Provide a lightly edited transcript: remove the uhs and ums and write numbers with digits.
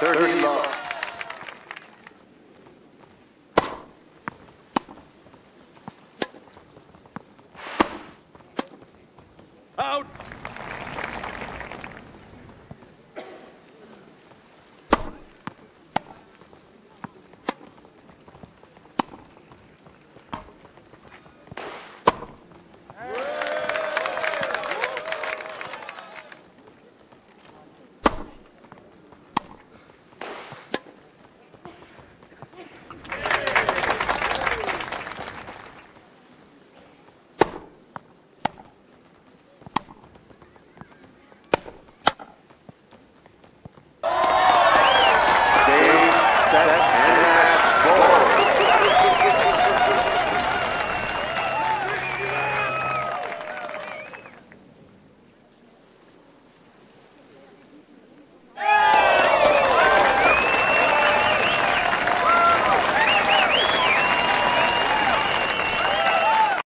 30 long. Out.